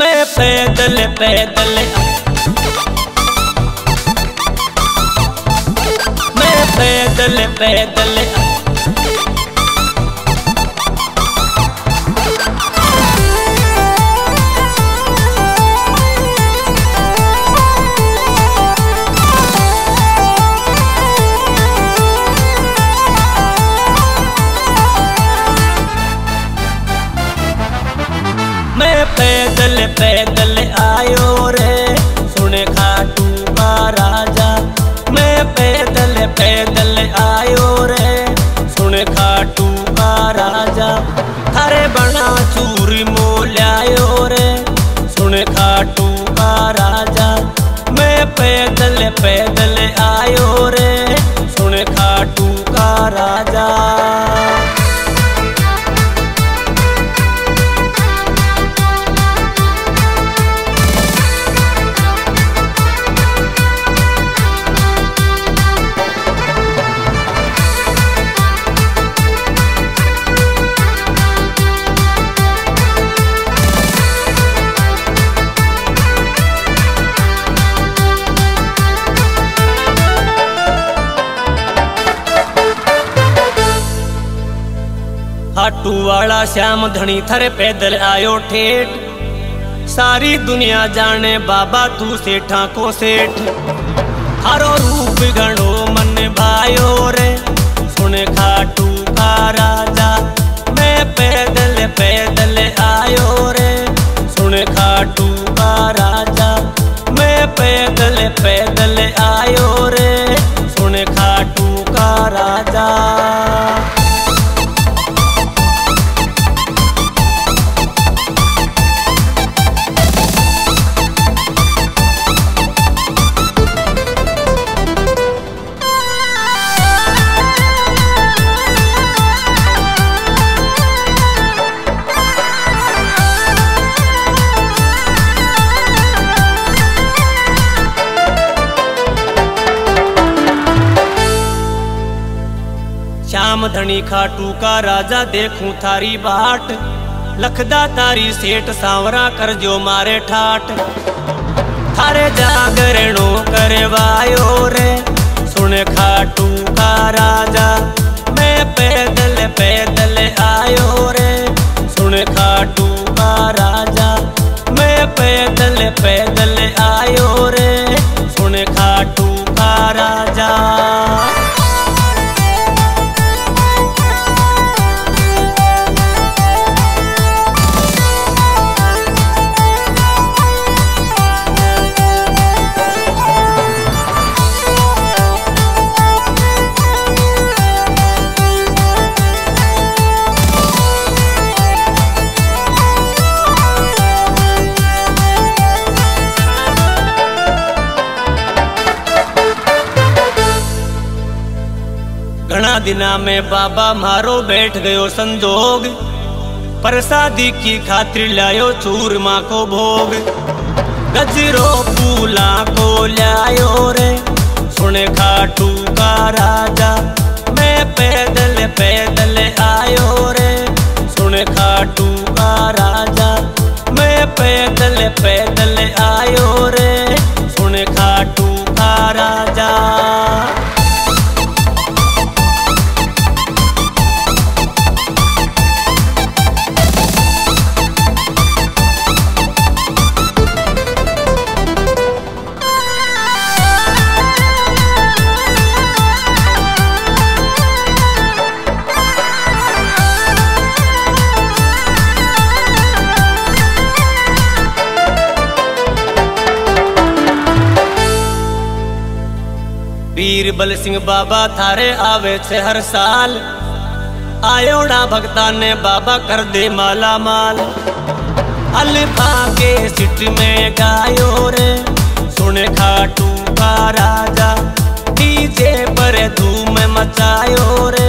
मैं पैदल पैदल मैं पैदल पैदल पैदल पैदल आयो रे सुन खाटू का राजा। मैं पैदल पैदल आयो रे सुन खाटू का राजा। थारे बना चूरी मोलायो रे सुन खाटू का राजा। मैं पैदल पैदल आयो रे सुन खाटू का राजा। खाटूवाला श्यामधनी थरे पैदल आयो ठेठ। सारी दुनिया जाने बाबा तू सेठा को सेठ। थारो रूप गणो मन भायो रे सुन खाटू का राजा। मैं पैदल पैदल आयो रे सुन खाटू का राजा। मैं पैदल पैदल आयो रे सुन खाटू का राजा। श्यामधनी खाटू का राजा देखूं थारी बाट। लखदा तारी सेठ सांवरा कर जो मारे ठाट। थारे जागरणो करवायो रे सुन खाटू का राजा। मैं पैदल पैदल आयो रे सुन खाटू का राजा। मैं पैदल पैदल आयो रे सुन खाटू का राजा। घना दिना में बाबा मारो बैठ गयो संजोग। प्रसादी की खातिर लायो चूरमा को भोग। गजरो फूला को लायो रे सुन खाटू का राजा। मैं पैदल पैदल आयो रे सुन खाटू का राजा। मैं पैदल पैदल आयो रे सुन खाटू का राजा। बीरबल सिंह बाबा थारे आवे छे हर साल। आयोड़ा भक्ता ने बाबा कर दे माला माल। अल्फा के सिट में गायो रे सुन खाटू का राजा। डीजे पर धूम मचायो रे